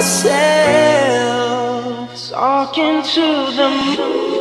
ourselves, talking to the moon.